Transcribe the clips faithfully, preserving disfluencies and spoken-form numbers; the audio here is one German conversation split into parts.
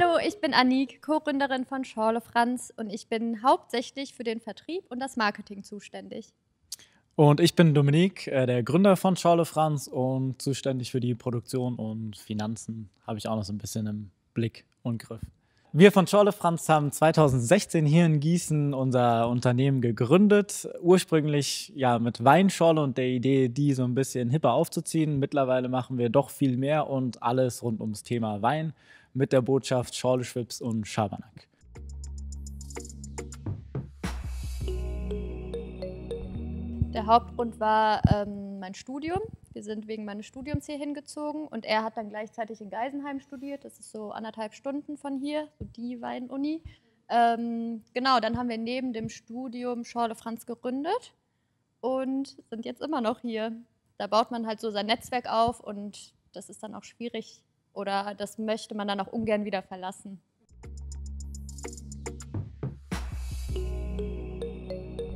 Hallo, ich bin Annik, Co-Gründerin von Schorlefranz und ich bin hauptsächlich für den Vertrieb und das Marketing zuständig. Und ich bin Dominik, der Gründer von Schorlefranz und zuständig für die Produktion und Finanzen, habe ich auch noch so ein bisschen im Blick und Griff. Wir von Schorlefranz haben zweitausendsechzehn hier in Gießen unser Unternehmen gegründet. Ursprünglich ja mit Weinschorle und der Idee, die so ein bisschen hipper aufzuziehen. Mittlerweile machen wir doch viel mehr und alles rund ums Thema Wein mit der Botschaft Schorle, Schwips und Schabernack. Der Hauptgrund war ähm, mein Studium. Wir sind wegen meines Studiums hier hingezogen und er hat dann gleichzeitig in Geisenheim studiert. Das ist so anderthalb Stunden von hier, so die Weinuni. Ähm, genau, dann haben wir neben dem Studium Schorlefranz gegründet und sind jetzt immer noch hier. Da baut man halt so sein Netzwerk auf und das ist dann auch schwierig oder das möchte man dann auch ungern wieder verlassen.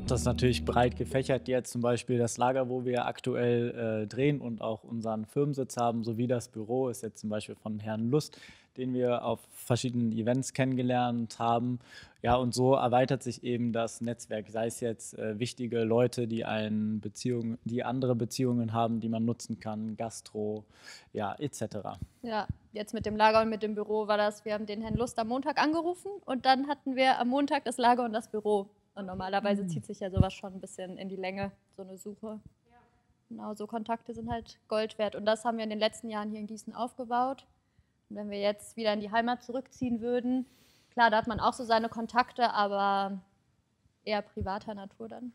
Das ist natürlich breit gefächert, jetzt zum Beispiel das Lager, wo wir aktuell äh, drehen und auch unseren Firmensitz haben, sowie das Büro ist jetzt zum Beispiel von Herrn Lust, den wir auf verschiedenen Events kennengelernt haben. Ja, und so erweitert sich eben das Netzwerk, sei es jetzt äh, wichtige Leute, die, einen Beziehung, die andere Beziehungen haben, die man nutzen kann, Gastro, ja, et cetera. Ja, jetzt mit dem Lager und mit dem Büro war das, wir haben den Herrn Lust am Montag angerufen und dann hatten wir am Montag das Lager und das Büro. Und normalerweise zieht sich ja sowas schon ein bisschen in die Länge, so eine Suche. Ja. Genau, so Kontakte sind halt Gold wert. Und das haben wir in den letzten Jahren hier in Gießen aufgebaut. Und wenn wir jetzt wieder in die Heimat zurückziehen würden, klar, da hat man auch so seine Kontakte, aber eher privater Natur dann.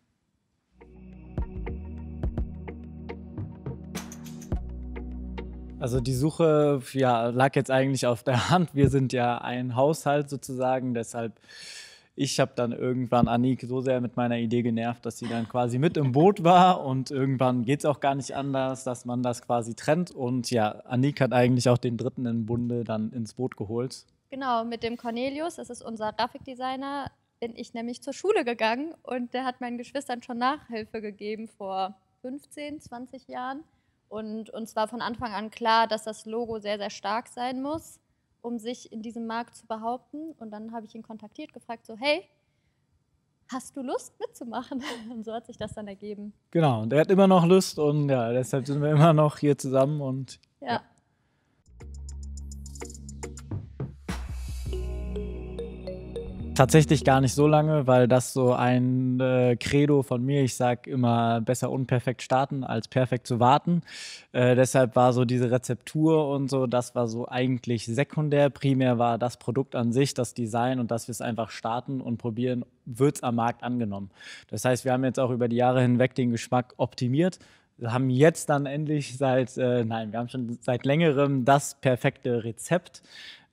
Also die Suche ja, lag jetzt eigentlich auf der Hand. Wir sind ja ein Haushalt sozusagen, deshalb... Ich habe dann irgendwann Annik so sehr mit meiner Idee genervt, dass sie dann quasi mit im Boot war und irgendwann geht es auch gar nicht anders, dass man das quasi trennt. Und ja, Annik hat eigentlich auch den Dritten im Bunde dann ins Boot geholt. Genau, mit dem Cornelius, das ist unser Grafikdesigner, bin ich nämlich zur Schule gegangen und der hat meinen Geschwistern schon Nachhilfe gegeben vor fünfzehn, zwanzig Jahren. Und uns war von Anfang an klar, dass das Logo sehr, sehr stark sein muss, um sich in diesem Markt zu behaupten. Und dann habe ich ihn kontaktiert, gefragt so, hey, hast du Lust mitzumachen? Und so hat sich das dann ergeben. Genau, und er hat immer noch Lust und ja, deshalb sind wir immer noch hier zusammen. Und ja. ja. Tatsächlich gar nicht so lange, weil das so ein äh, Credo von mir, ich sage immer, besser unperfekt starten, als perfekt zu warten. Äh, deshalb war so diese Rezeptur und so, das war so eigentlich sekundär. Primär war das Produkt an sich, das Design und dass wir es einfach starten und probieren, wird es am Markt angenommen. Das heißt, wir haben jetzt auch über die Jahre hinweg den Geschmack optimiert. Wir haben jetzt dann endlich seit, äh, nein, wir haben schon seit längerem das perfekte Rezept,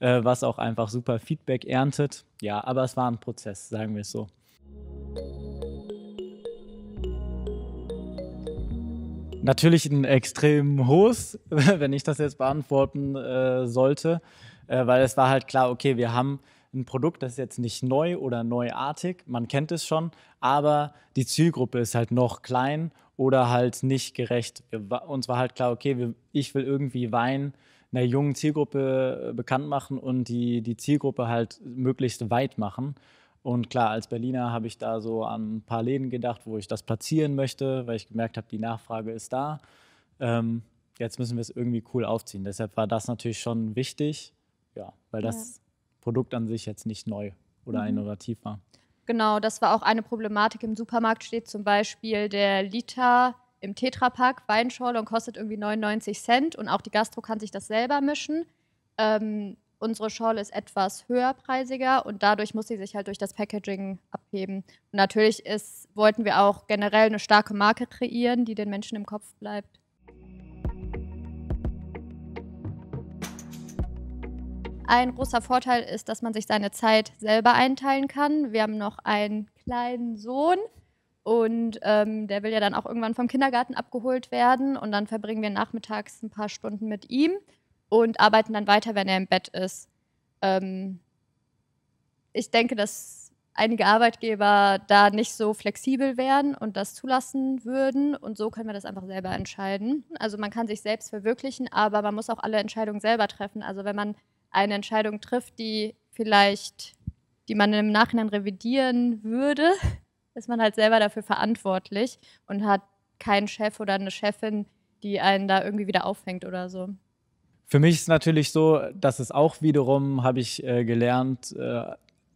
äh, was auch einfach super Feedback erntet. Ja, aber es war ein Prozess, sagen wir es so. Natürlich ein extrem hohes, wenn ich das jetzt beantworten äh, sollte, äh, weil es war halt klar, okay, wir haben ein Produkt, das ist jetzt nicht neu oder neuartig, man kennt es schon, aber die Zielgruppe ist halt noch klein oder halt nicht gerecht. Wir, uns war halt klar, okay, wir, ich will irgendwie Wein einer jungen Zielgruppe bekannt machen und die, die Zielgruppe halt möglichst weit machen. Und klar, als Berliner habe ich da so an ein paar Läden gedacht, wo ich das platzieren möchte, weil ich gemerkt habe, die Nachfrage ist da. Ähm, jetzt müssen wir es irgendwie cool aufziehen. Deshalb war das natürlich schon wichtig, ja, weil das... Ja. Produkt an sich jetzt nicht neu oder mhm. innovativ war. Genau, das war auch eine Problematik. Im Supermarkt steht zum Beispiel der Liter im Tetrapack Weinschorle und kostet irgendwie neunundneunzig Cent und auch die Gastro kann sich das selber mischen. Ähm, unsere Schorle ist etwas höherpreisiger und dadurch muss sie sich halt durch das Packaging abheben. Und natürlich ist, wollten wir auch generell eine starke Marke kreieren, die den Menschen im Kopf bleibt. Ein großer Vorteil ist, dass man sich seine Zeit selber einteilen kann. Wir haben noch einen kleinen Sohn und ähm, der will ja dann auch irgendwann vom Kindergarten abgeholt werden. Und dann verbringen wir nachmittags ein paar Stunden mit ihm und arbeiten dann weiter, wenn er im Bett ist. Ähm, ich denke, dass einige Arbeitgeber da nicht so flexibel wären und das zulassen würden. Und so können wir das einfach selber entscheiden. Also man kann sich selbst verwirklichen, aber man muss auch alle Entscheidungen selber treffen. Also wenn man eine Entscheidung trifft, die vielleicht, die man im Nachhinein revidieren würde, ist man halt selber dafür verantwortlich und hat keinen Chef oder eine Chefin, die einen da irgendwie wieder auffängt oder so. Für mich ist natürlich so, dass es auch wiederum, habe ich äh, gelernt, äh,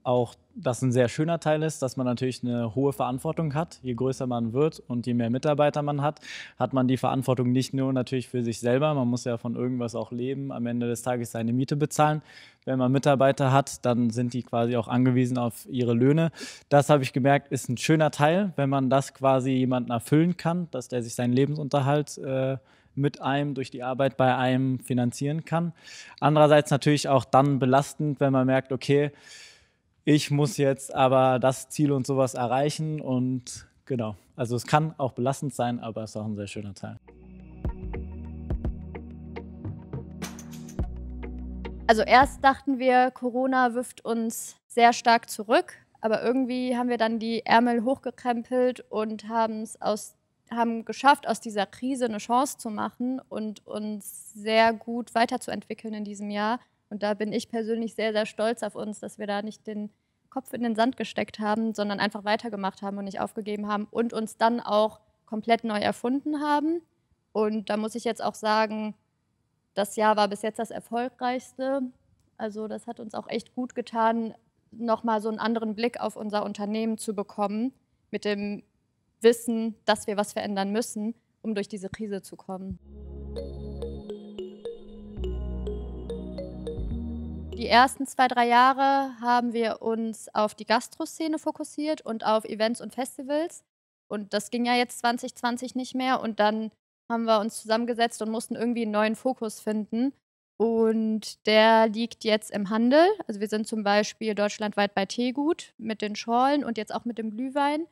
auch, dass ein sehr schöner Teil ist, dass man natürlich eine hohe Verantwortung hat. Je größer man wird und je mehr Mitarbeiter man hat, hat man die Verantwortung nicht nur natürlich für sich selber, man muss ja von irgendwas auch leben, am Ende des Tages seine Miete bezahlen. Wenn man Mitarbeiter hat, dann sind die quasi auch angewiesen auf ihre Löhne. Das habe ich gemerkt, ist ein schöner Teil, wenn man das quasi jemanden erfüllen kann, dass der sich seinen Lebensunterhalt äh, mit einem durch die Arbeit bei einem finanzieren kann. Andererseits natürlich auch dann belastend, wenn man merkt, okay, ich muss jetzt aber das Ziel und sowas erreichen und genau. Also es kann auch belastend sein, aber es ist auch ein sehr schöner Teil. Also erst dachten wir, Corona wirft uns sehr stark zurück, aber irgendwie haben wir dann die Ärmel hochgekrempelt und haben es aus haben geschafft, aus dieser Krise eine Chance zu machen und uns sehr gut weiterzuentwickeln in diesem Jahr. Und da bin ich persönlich sehr, sehr stolz auf uns, dass wir da nicht den Kopf in den Sand gesteckt haben, sondern einfach weitergemacht haben und nicht aufgegeben haben und uns dann auch komplett neu erfunden haben. Und da muss ich jetzt auch sagen, das Jahr war bis jetzt das erfolgreichste. Also das hat uns auch echt gut getan, nochmal so einen anderen Blick auf unser Unternehmen zu bekommen mit dem Wissen, dass wir was verändern müssen, um durch diese Krise zu kommen. Die ersten zwei, drei Jahre haben wir uns auf die Gastroszene fokussiert und auf Events und Festivals. Und das ging ja jetzt zwanzig zwanzig nicht mehr. Und dann haben wir uns zusammengesetzt und mussten irgendwie einen neuen Fokus finden. Und der liegt jetzt im Handel. Also wir sind zum Beispiel deutschlandweit bei Tegut mit den Schorlen und jetzt auch mit dem Glühwein.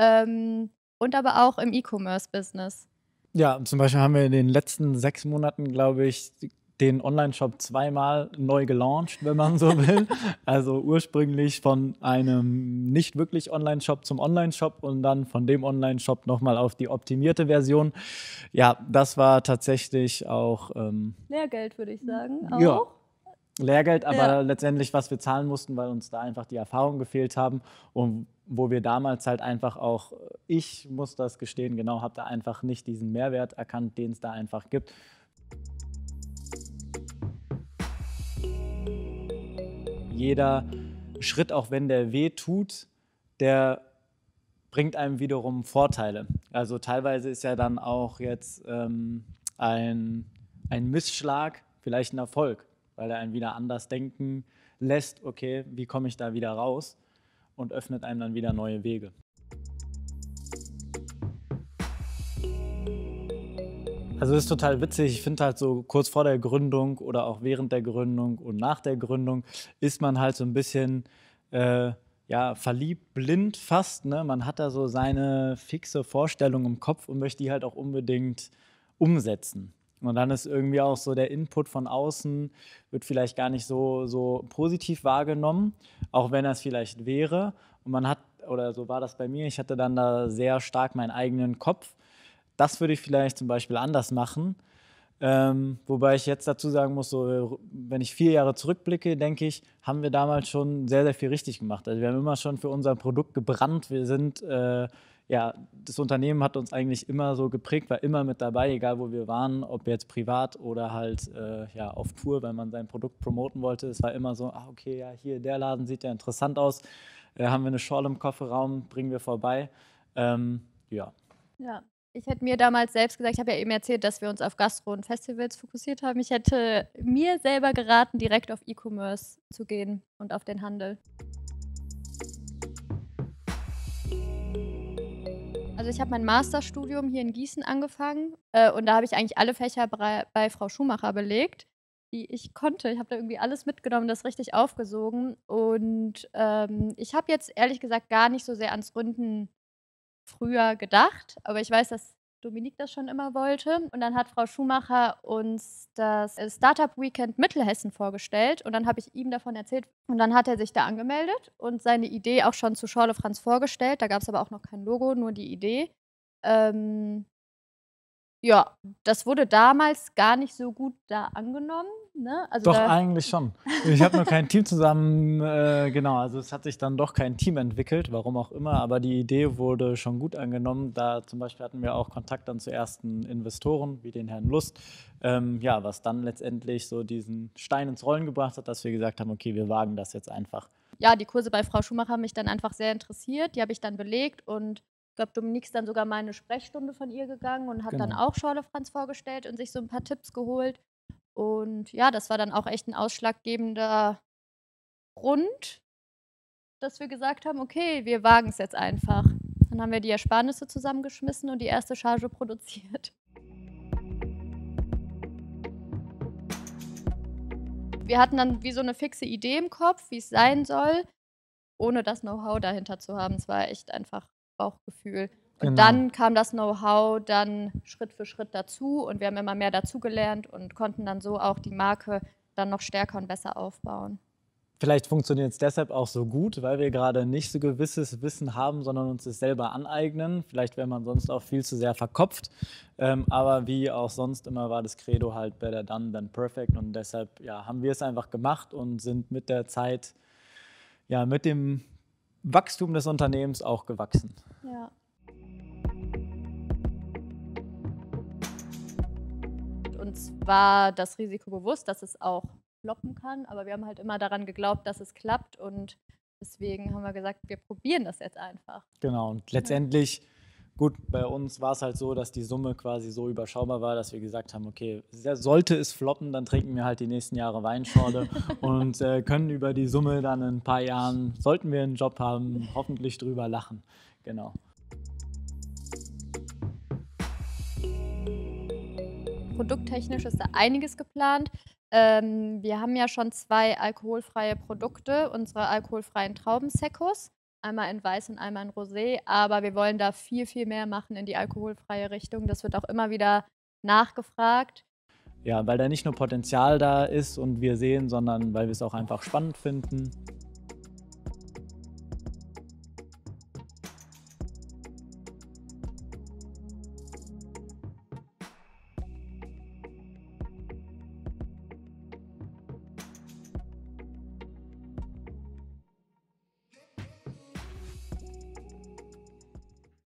Ähm, und aber auch im E-Commerce-Business. Ja, zum Beispiel haben wir in den letzten sechs Monaten, glaube ich, den Online-Shop zweimal neu gelauncht, wenn man so will. Also ursprünglich von einem nicht wirklich Online-Shop zum Online-Shop und dann von dem Online-Shop nochmal auf die optimierte Version. Ja, das war tatsächlich auch... Ähm, Lehrgeld, würde ich sagen. Auch. Ja. Lehrgeld, aber ja. Letztendlich, was wir zahlen mussten, weil uns da einfach die Erfahrungen gefehlt haben und wo wir damals halt einfach auch, ich muss das gestehen, genau, habe da einfach nicht diesen Mehrwert erkannt, den es da einfach gibt. Jeder Schritt, auch wenn der weh tut, der bringt einem wiederum Vorteile. Also teilweise ist ja dann auch jetzt ähm, ein, ein Missschlag vielleicht ein Erfolg, weil er einen wieder anders denken lässt, okay, wie komme ich da wieder raus, und öffnet einem dann wieder neue Wege. Also das ist total witzig, ich finde halt so kurz vor der Gründung oder auch während der Gründung und nach der Gründung ist man halt so ein bisschen äh, ja, verliebt, blind fast, ne? Man hat da so seine fixe Vorstellung im Kopf und möchte die halt auch unbedingt umsetzen. Und dann ist irgendwie auch so der Input von außen, wird vielleicht gar nicht so, so positiv wahrgenommen, auch wenn das vielleicht wäre. Und man hat, oder so war das bei mir, ich hatte dann da sehr stark meinen eigenen Kopf. Das würde ich vielleicht zum Beispiel anders machen. Ähm, wobei ich jetzt dazu sagen muss, so, wenn ich vier Jahre zurückblicke, denke ich, haben wir damals schon sehr, sehr viel richtig gemacht. Also wir haben immer schon für unser Produkt gebrannt. Wir sind... Äh, Ja, das Unternehmen hat uns eigentlich immer so geprägt, war immer mit dabei, egal wo wir waren, ob jetzt privat oder halt äh, ja, auf Tour, wenn man sein Produkt promoten wollte. Es war immer so, ah, okay, ja, hier, der Laden sieht ja interessant aus. Äh, haben wir eine Schorle im Kofferraum, bringen wir vorbei. Ähm, ja. Ja, ich hätte mir damals selbst gesagt, ich habe ja eben erzählt, dass wir uns auf Gastro und Festivals fokussiert haben. Ich hätte mir selber geraten, direkt auf E-Commerce zu gehen und auf den Handel. Also ich habe mein Masterstudium hier in Gießen angefangen äh, und da habe ich eigentlich alle Fächer bei, bei Frau Schumacher belegt, die ich konnte. Ich habe da irgendwie alles mitgenommen, das richtig aufgesogen. Und ähm, ich habe jetzt ehrlich gesagt gar nicht so sehr ans Gründen früher gedacht, aber ich weiß, dass Dominik das schon immer wollte. Und dann hat Frau Schumacher uns das Startup Weekend Mittelhessen vorgestellt und dann habe ich ihm davon erzählt. Und dann hat er sich da angemeldet und seine Idee auch schon zu Schorlefranz vorgestellt. Da gab es aber auch noch kein Logo, nur die Idee. Ähm, Ja, das wurde damals gar nicht so gut da angenommen. Ne? Also doch, eigentlich schon. Ich habe nur kein Team zusammen, äh, genau, also es hat sich dann doch kein Team entwickelt, warum auch immer, aber die Idee wurde schon gut angenommen. Da zum Beispiel hatten wir auch Kontakt dann zu ersten Investoren, wie den Herrn Lust, ähm, ja, was dann letztendlich so diesen Stein ins Rollen gebracht hat, dass wir gesagt haben, okay, wir wagen das jetzt einfach. Ja, die Kurse bei Frau Schumacher haben mich dann einfach sehr interessiert, die habe ich dann belegt und ich glaube, Dominik ist dann sogar mal eine Sprechstunde von ihr gegangen und hat genau. dann auch Schorlefranz vorgestellt und sich so ein paar Tipps geholt. Und ja, das war dann auch echt ein ausschlaggebender Grund, dass wir gesagt haben, okay, wir wagen es jetzt einfach. Dann haben wir die Ersparnisse zusammengeschmissen und die erste Charge produziert. Wir hatten dann wie so eine fixe Idee im Kopf, wie es sein soll, ohne das Know-how dahinter zu haben. Es war echt einfach Bauchgefühl. Und genau. dann kam das Know-how dann Schritt für Schritt dazu und wir haben immer mehr dazugelernt und konnten dann so auch die Marke dann noch stärker und besser aufbauen. Vielleicht funktioniert es deshalb auch so gut, weil wir gerade nicht so gewisses Wissen haben, sondern uns es selber aneignen. Vielleicht wäre man sonst auch viel zu sehr verkopft. Ähm, aber wie auch sonst immer war das Credo halt better done than perfect. Und deshalb ja, haben wir es einfach gemacht und sind mit der Zeit, ja, mit dem Wachstum des Unternehmens auch gewachsen. Ja. Uns war das Risiko bewusst, dass es auch floppen kann, aber wir haben halt immer daran geglaubt, dass es klappt und deswegen haben wir gesagt, wir probieren das jetzt einfach. Genau, und letztendlich, gut, bei uns war es halt so, dass die Summe quasi so überschaubar war, dass wir gesagt haben, okay, sollte es floppen, dann trinken wir halt die nächsten Jahre Weinschorle und äh, können über die Summe dann in ein paar Jahren, sollten wir einen Job haben, hoffentlich drüber lachen. Genau. Produkttechnisch ist da einiges geplant. Ähm, wir haben ja schon zwei alkoholfreie Produkte, unsere alkoholfreien Traubenseccos, einmal in Weiß und einmal in Rosé, aber wir wollen da viel, viel mehr machen in die alkoholfreie Richtung. Das wird auch immer wieder nachgefragt. Ja, weil da nicht nur Potenzial da ist und wir sehen, sondern weil wir es auch einfach spannend finden.